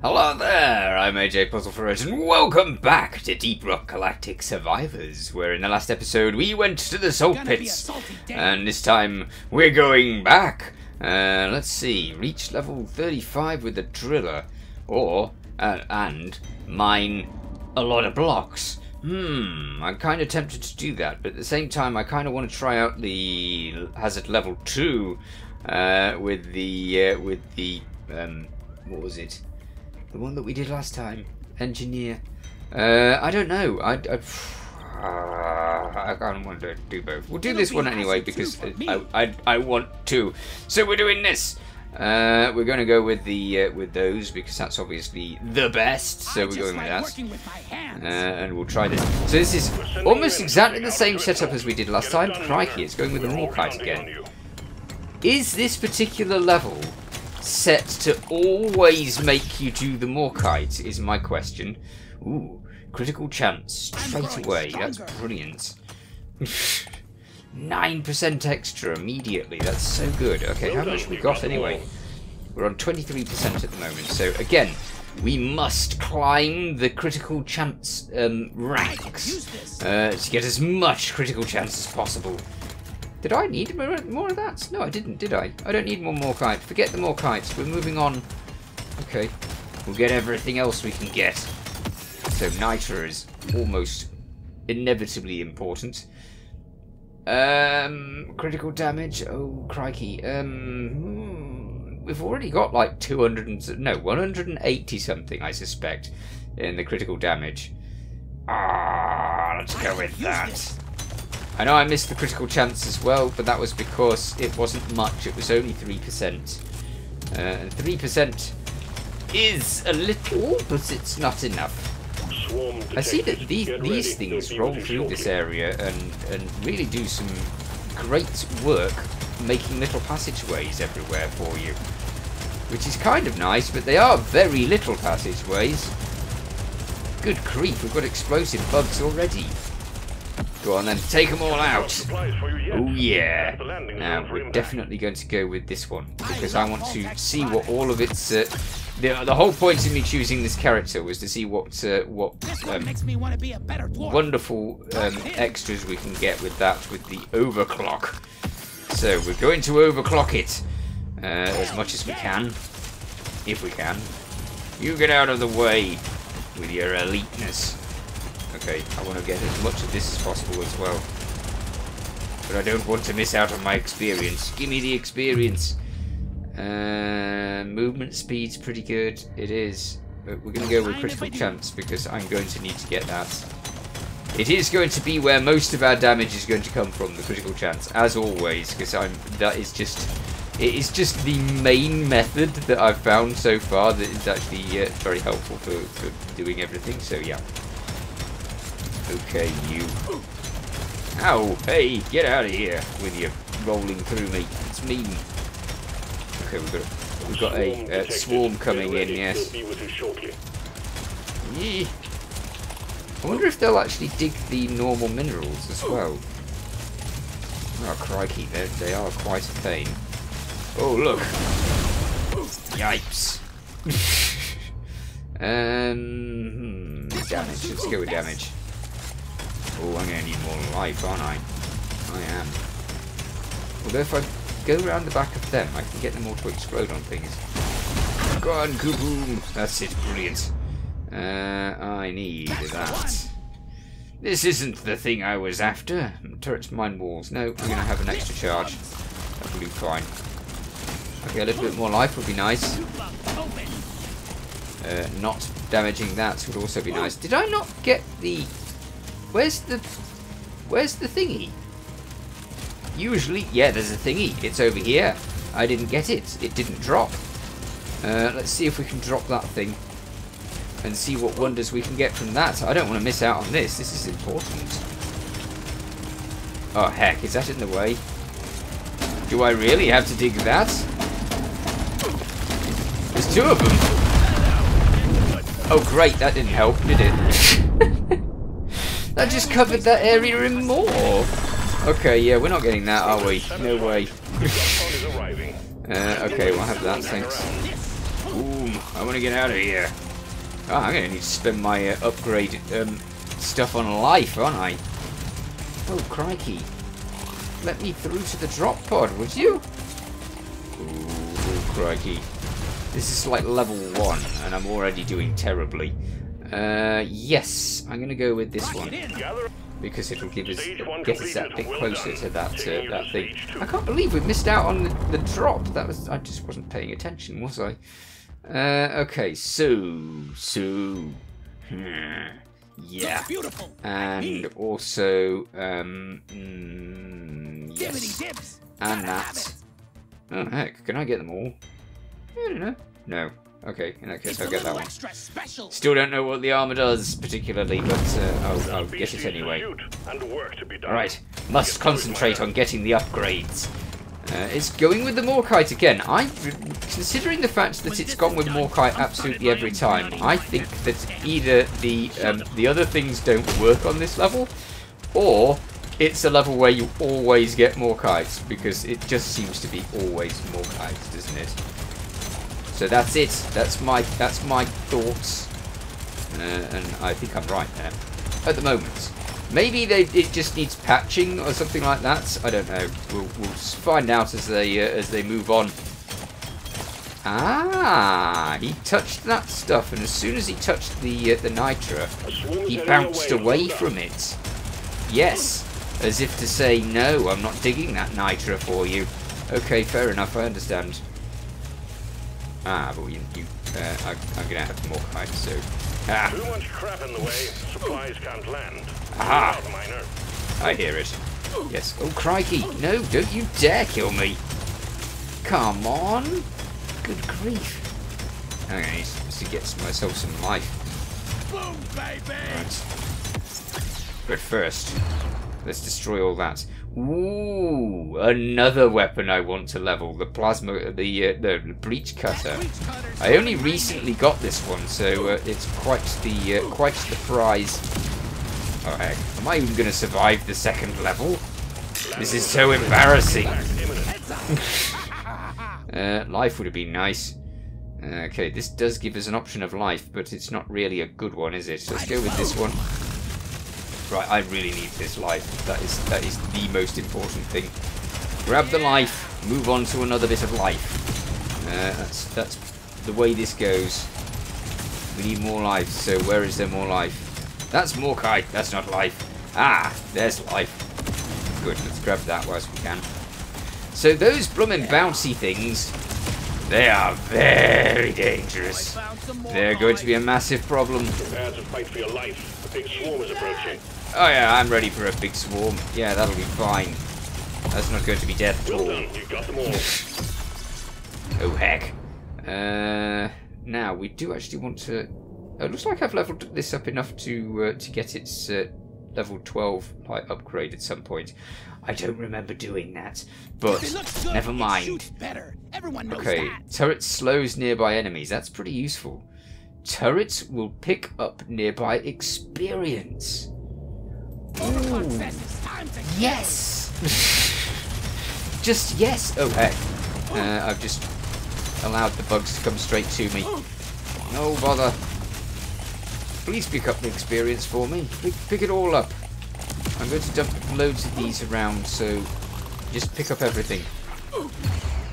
Hello there, I'm AJ PuzzleFerret, and welcome back to Deep Rock Galactic Survivors, where in the last episode we went to the salt pits, and this time we're going back. Let's see, reach level 35 with the driller, or, and mine a lot of blocks. I'm kind of tempted to do that, but at the same time I kind of want to try out the hazard level 2, what was it? The one that we did last time, engineer. I don't know. I kind of want to do both. We'll do this one anyway because I want to. So we're doing this. We're going to go with the with those because that's obviously the best. So we're going with that, and we'll try this. So this is almost exactly the same setup as we did last time. Crikey, it's going with the Morkite again. Is this particular level set to always make you do the Morkite, is my question. Ooh, critical chance straight away. That's brilliant. 9% extra immediately. That's so good. Okay, how much we got anyway? We're on 23% at the moment. So again, we must climb the critical chance ranks to get as much critical chance as possible. Did I need more of that? No, I didn't, did I? I don't need more Morkite. Forget the Morkites. We're moving on. Okay. We'll get everything else we can get. So nitra is almost inevitably important. Critical damage. Oh, crikey. We've already got like 180 something, I suspect, in the critical damage. Let's go with that. I know I missed the critical chance as well, but that was because it wasn't much. It was only 3%. And 3% is a little, but it's not enough. I see that these things roll through this area and really do some great work making little passageways everywhere for you. Which is kind of nice, but they are very little passageways. Good grief, we've got explosive bugs already. Go on then, take them all out. Oh yeah. Now we're definitely going to go with this one because I want to see what all of its the whole point of me choosing this character was to see what wonderful extras we can get with that, with the overclock. So we're going to overclock it as much as we can, if we can. You get out of the way with your eliteness. Okay, I want to get as much of this as possible as well. But I don't want to miss out on my experience. Give me the experience. Movement speed's pretty good. It is. But we're going to go with critical chance because I'm going to need to get that. It is going to be where most of our damage is going to come from, the critical chance, as always, because it is just the main method that I've found so far that is actually very helpful for doing everything. So yeah. Okay, you. Ow, hey, get out of here with you rolling through me. It's mean. Okay, we've got a swarm coming in, yes. I wonder if they'll actually dig the normal minerals as well. Oh, crikey, they are quite a pain. Oh, look. Yipes. Damage, let's go with damage. Oh, I'm going to need more life, aren't I? I am. Although if I go around the back of them, I can get them all to explode on things. Go on, kaboom! That's it, brilliant. I need that. This isn't the thing I was after. Turrets, mine, walls. No, I'm going to have an extra charge. That'll be fine. Okay, a little bit more life would be nice. Not damaging that would also be nice. Did I not get the... Where's the thingy? Usually, yeah, there's a thingy. It's over here. I didn't get it. It didn't drop. Let's see if we can drop that thing and see what wonders we can get from that. I don't want to miss out on this. This is important. Oh, heck. Is that in the way? Do I really have to dig that? There's two of them. Oh, great. That didn't help, did it? That just covered that area in more. Okay, yeah, we're not getting that, are we? No way. Okay, we'll have that, thanks. Boom. I want to get out of here. Oh, I'm going to need to spend my upgrade stuff on life, aren't I? Oh, crikey. Let me through to the drop pod, would you? Oh, crikey. This is like level 1, and I'm already doing terribly. Yes, I'm going to go with this one. Because it'll give us, get us that bit closer to that thing. I can't believe we missed out on the drop. That was, I just wasn't paying attention, was I? Okay, so, yeah, and also, yes, and that. Oh heck, can I get them all? I don't know. No. Okay, in that case, I'll get that one. Still don't know what the armor does particularly, but I'll get it anyway. Alright, must concentrate on getting the upgrades. It's going with the Morkite again. Considering the fact that it's gone with Morkite absolutely every time, I think that either the other things don't work on this level, or it's a level where you always get Morkites, because it just seems to be always Morkites, doesn't it? So that's it. That's my thoughts, and I think I'm right there at the moment. Maybe it just needs patching or something like that. I don't know. We'll find out as they move on. Ah, he touched that stuff, and as soon as he touched the nitra, he bounced away from it. Yes, as if to say, no, I'm not digging that nitra for you. Okay, fair enough. I understand. Ah, but I'm going to have more kites, so... Ah! Too much crap in the way, supplies can't land. Aha! I hear it. Yes. Oh, crikey! No, don't you dare kill me! Come on! Good grief. I'm going to need to get myself some life. Boom, baby! Right. But first, let's destroy all that. Ooh, another weapon I want to level, the plasma, the breach cutter. I only recently got this one, so it's quite the prize. Oh heck, am I even going to survive the second level? This is so embarrassing. Life would have been nice. Okay, this does give us an option of life, but it's not really a good one, is it? So let's go with this one. Right, I really need this life. That is the most important thing. Grab the life, move on to another bit of life. That's the way this goes. We need more life, so where is there more life? That's Morkite, that's not life. Ah, there's life. Good, let's grab that whilst we can. So those bloomin' bouncy things, they are very dangerous. They're going to be a massive problem. Prepare to fight for your life. Big swarm is approaching. Oh yeah, I'm ready for a big swarm. Yeah, that'll be fine. That's not going to be death at all. You got them all. Oh heck. Now we do actually want to. Oh, it looks like I've leveled this up enough to get its level 12 upgrade at some point. I don't remember doing that, but good, never mind. Everyone knows okay, that. Turret slows nearby enemies. That's pretty useful. Turrets will pick up nearby experience. Ooh. Yes! Just yes! Oh heck. I've just allowed the bugs to come straight to me. No bother. Please pick up the experience for me. Pick it all up. I'm going to dump loads of these around, so just pick up everything.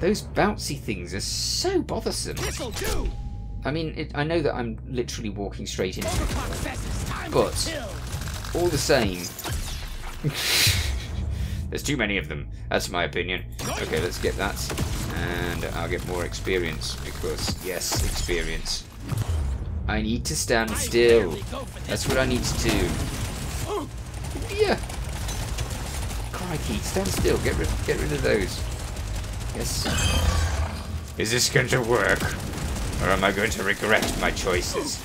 Those bouncy things are so bothersome. This'll do. I mean, I know that I'm literally walking straight into it, but all the same, there's too many of them. That's my opinion. Okay, let's get that, and I'll get more experience because, yes, experience. I need to stand still. That's what I need to do. Yeah. Crikey, stand still. Get rid of those. Yes. Is this going to work? Or am I going to regret my choices?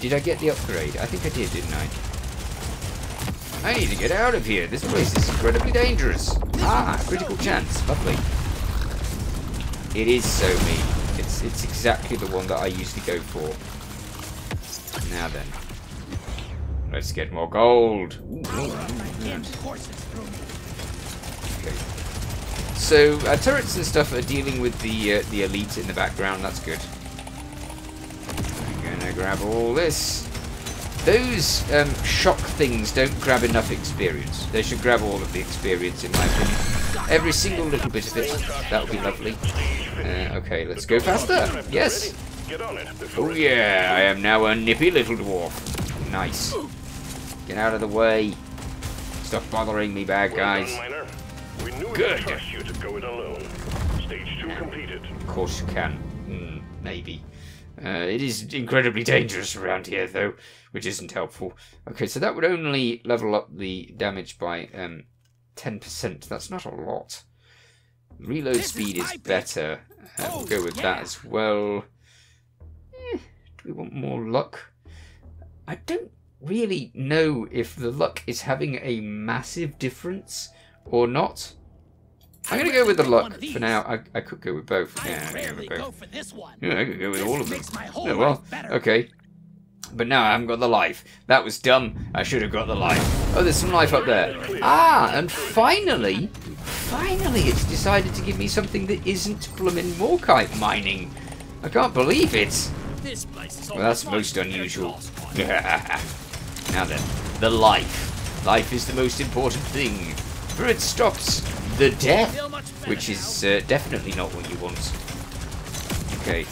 Did I get the upgrade? I think I did, didn't I? I need to get out of here. This place is incredibly dangerous. Ah, critical chance. Lovely. It is so me. It's exactly the one that I usually go for. Now then. Let's get more gold. Ooh, okay. So turrets and stuff are dealing with the elite in the background. That's good. I'm gonna grab all this. Those shock things don't grab enough experience. They should grab all of the experience, in my opinion. Every single little bit of it. That would be lovely. Okay, let's go faster. Yes. Oh yeah, I am now a nippy little dwarf. Nice. Get out of the way. Stop bothering me, bad guys. Good. Of course you can. Maybe. It is incredibly dangerous around here, though, which isn't helpful. Okay, so that would only level up the damage by 10%. That's not a lot. Reload speed is better. We'll go with that as well. Do we want more luck? I don't really know if the luck is having a massive difference or not. I'm going to go with the luck for now. I could go with both. Yeah, I could go with all of them. Oh, well, okay. But now I haven't got the life. That was dumb. I should have got the life. Oh, there's some life up there. Ah, and finally, it's decided to give me something that isn't blooming Morkite mining. I can't believe it. Well, that's most unusual. Now then, the life. Life is the most important thing, for it stops the death, which is definitely not what you want. Okay,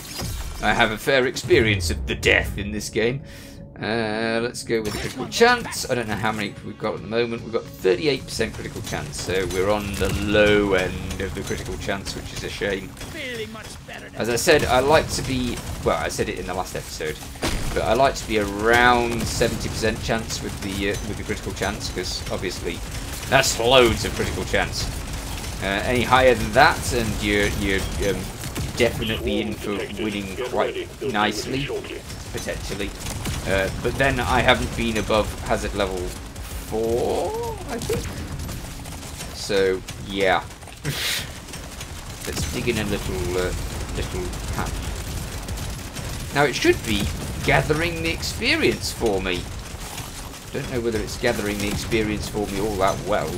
I have a fair experience of the death in this game. Let's go with a critical chance. I don't know how many we've got at the moment. We've got 38% critical chance, so we're on the low end of the critical chance, which is a shame. As I said, I like to be, well, I said it in the last episode, but I like to be around 70% chance with the critical chance, because obviously that's loads of critical chance. Any higher than that, and you're definitely in for winning quite nicely, potentially. But then I haven't been above hazard level 4, I think. So yeah, let's dig in a little patch. Now it should be gathering the experience for me. Don't know whether it's gathering the experience for me all that well.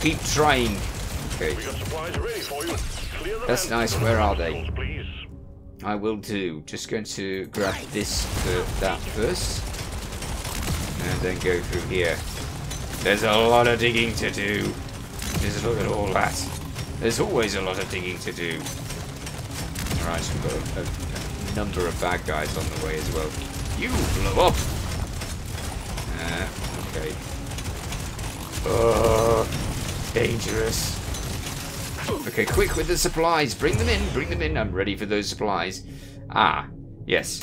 Keep trying. Okay. That's nice. Where are they? I will do. Just going to grab this for that first. And then go through here. There's a lot of digging to do. Just look at all that. There's always a lot of digging to do. Alright, so we've got a number of bad guys on the way as well. You blow up! Okay. Oh, dangerous. Okay, quick with the supplies. Bring them in, bring them in. I'm ready for those supplies. Ah, yes.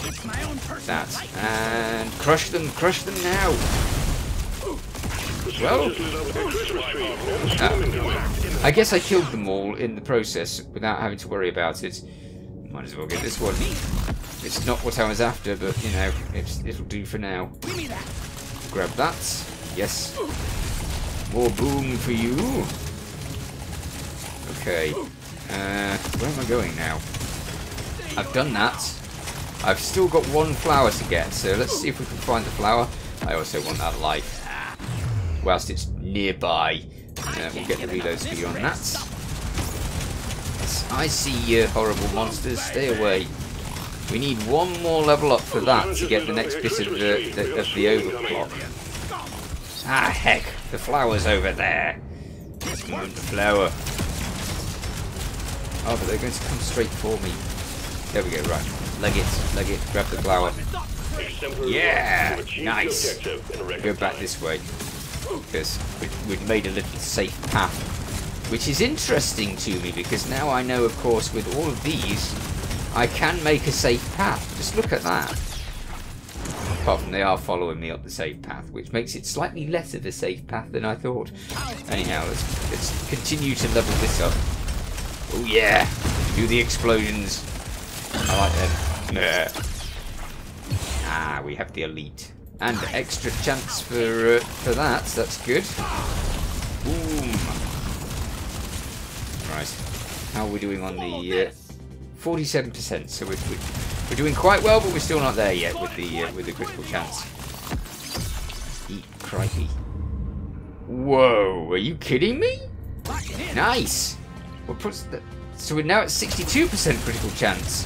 That. And crush them now. Well, I guess I killed them all in the process without having to worry about it. Might as well get this one. It's not what I was after, but, you know, it'll do for now. Grab that. Yes. More boom for you. Okay, where am I going now? I've done that. I've still got one flower to get, so let's see if we can find the flower. I also want that life. Whilst it's nearby, we'll get the reloads beyond that. Yes, I see you, horrible monsters. Stay away. We need one more level up for that to get the next bit of the overclock. Ah, heck, the flower's over there. The flower. Oh, but they're going to come straight for me. There we go, right. Lug it, grab the flower. Yeah! Nice! Go back this way. Because we've made a little safe path. Which is interesting to me, because now I know, of course, with all of these, I can make a safe path. Just look at that. Apart from they are following me up the safe path, which makes it slightly less of a safe path than I thought. Anyhow, let's continue to level this up. Oh yeah, do the explosions. I like them. Ah, we have the elite. And extra chance for that, that's good. Boom. Right, how are we doing on the 47%? So we're doing quite well, but we're still not there yet with the critical chance. Eat crikey. Whoa, are you kidding me? Nice. What puts that? So we're now at 62% critical chance.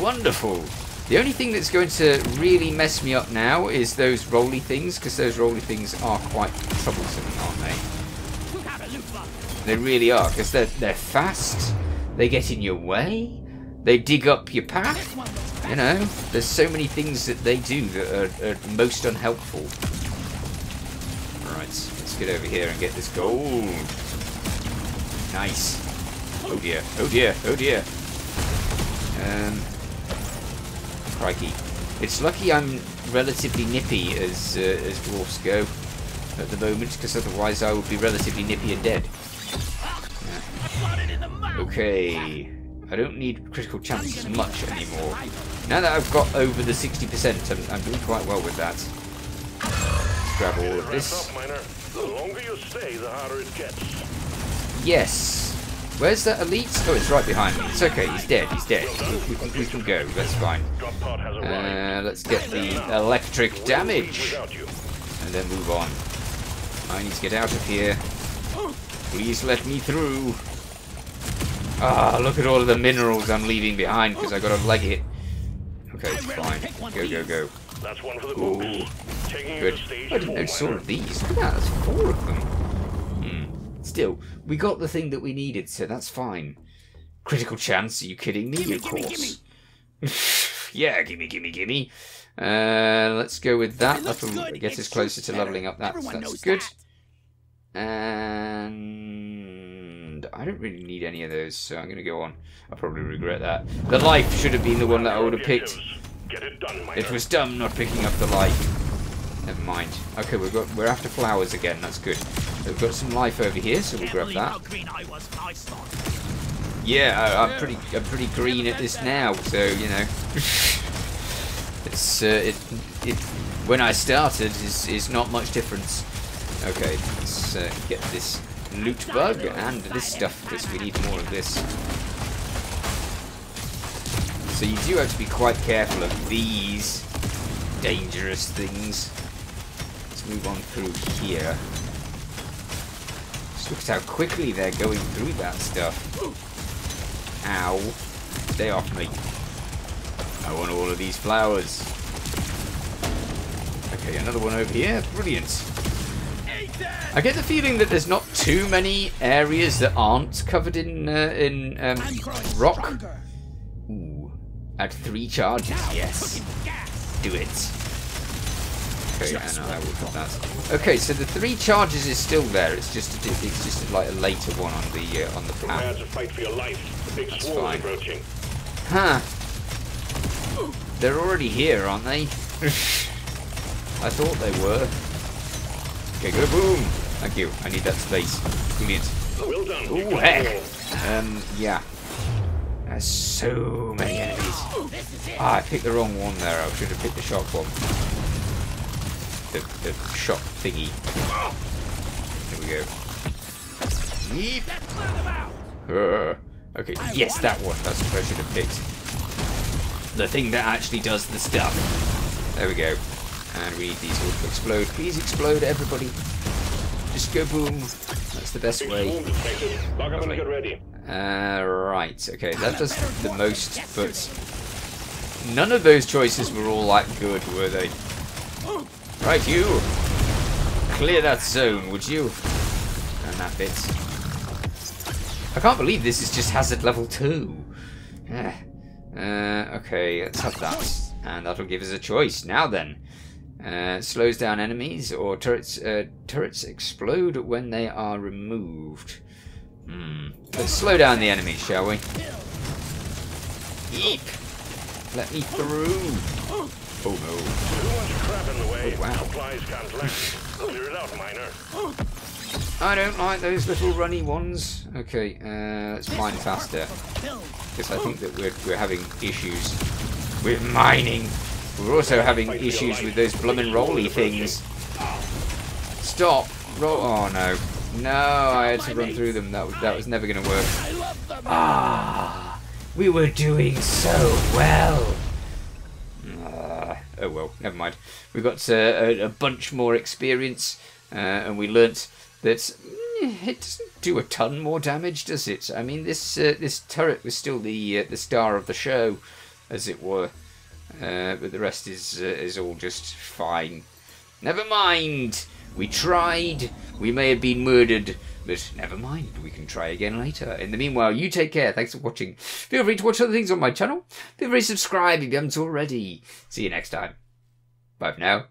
Wonderful. The only thing that's going to really mess me up now is those rolly things, because those rolly things are quite troublesome, aren't they? They really are, because they're fast. They get in your way. They dig up your path. You know, there's so many things that they do that are most unhelpful. Right, let's get over here and get this gold. Nice. Oh dear, oh dear, oh dear. Crikey. It's lucky I'm relatively nippy as dwarfs go at the moment, because otherwise I would be relatively nippy and dead. Okay. I don't need critical chances much anymore. Now that I've got over the 60%, I'm doing quite well with that. Let's grab all of this. The longer you stay, the harder it gets. Yes. Where's that elite? Oh, it's right behind me. It's okay. He's dead. He's dead. We can go. That's fine. Let's get the electric damage. And then move on. I need to get out of here. Please let me through. Ah, look at all of the minerals I'm leaving behind because I got a leg hit. Okay, fine. Go, go, go. Ooh. Good. I didn't know sort of these. Look at that. There's four of them. Still, we got the thing that we needed, so that's fine. Critical chance? Are you kidding me? Gimme, of course. Gimme. Yeah, gimme, gimme, gimme. Let's go with that. That'll get us closer to leveling up that. So that's good. And I don't really need any of those, so I'm going to go on. I probably regret that. The life should have been the one that I would have picked. It was dumb not picking up the life. Never mind. Okay, we're after flowers again. That's good. We've got some life over here, so we'll grab that. Yeah, I'm pretty green at this now, so you know. When I started, is not much difference. Okay, let's get this loot bug and this stuff because we need more of this. So you do have to be quite careful of these dangerous things. Let's move on through here. Look at how quickly they're going through that stuff. Ow. Stay off me. I want all of these flowers. Okay, another one over here. Brilliant. I get the feeling that there's not too many areas that aren't covered in rock. Ooh. Add 3 charges. Yes. Do it. Okay, and I will put that. Okay, so the 3 charges is still there. It's just like a later one on the path. That's fine. Huh? They're already here, aren't they? I thought they were. Okay, go boom. Thank you. I need that space. Brilliant. Ooh, heck. Yeah. There's so many enemies. Ah, I picked the wrong one there. I should have picked the shark one. The shot thingy. There we go. Yeep. Okay, yes, that one. That's what I should have picked. The thing that actually does the stuff. There we go. And we need these all to explode. Please explode, everybody. Just go boom. That's the best way. Lovely. Right, okay, that does the most, but none of those choices were all that good, were they? Right, you! Clear that zone, would you? And that bit. I can't believe this is just hazard level 2. Yeah. Okay, let's have that. And that'll give us a choice. Now then. Slows down enemies or turrets. Turrets explode when they are removed. Let's slow down the enemies, shall we? Eep! Let me through! Oh no. Oh, wow. I don't like those little runny ones. Okay, let's mine faster. Because I think that we're having issues with mining. We're also having issues with those bloomin' rolly things. Stop. Roll. Oh no. No, I had to run through them. That was never going to work. Ah, we were doing so well. Oh well, never mind. We've got a bunch more experience, and we learnt that It doesn't do a ton more damage, does it? I mean, this turret was still the star of the show, as it were. But the rest is all just fine. Never mind. We tried. We may have been murdered, but never mind. We can try again later. In the meanwhile, you take care. Thanks for watching. Feel free to watch other things on my channel. Feel free to subscribe if you haven't already. See you next time. Bye for now.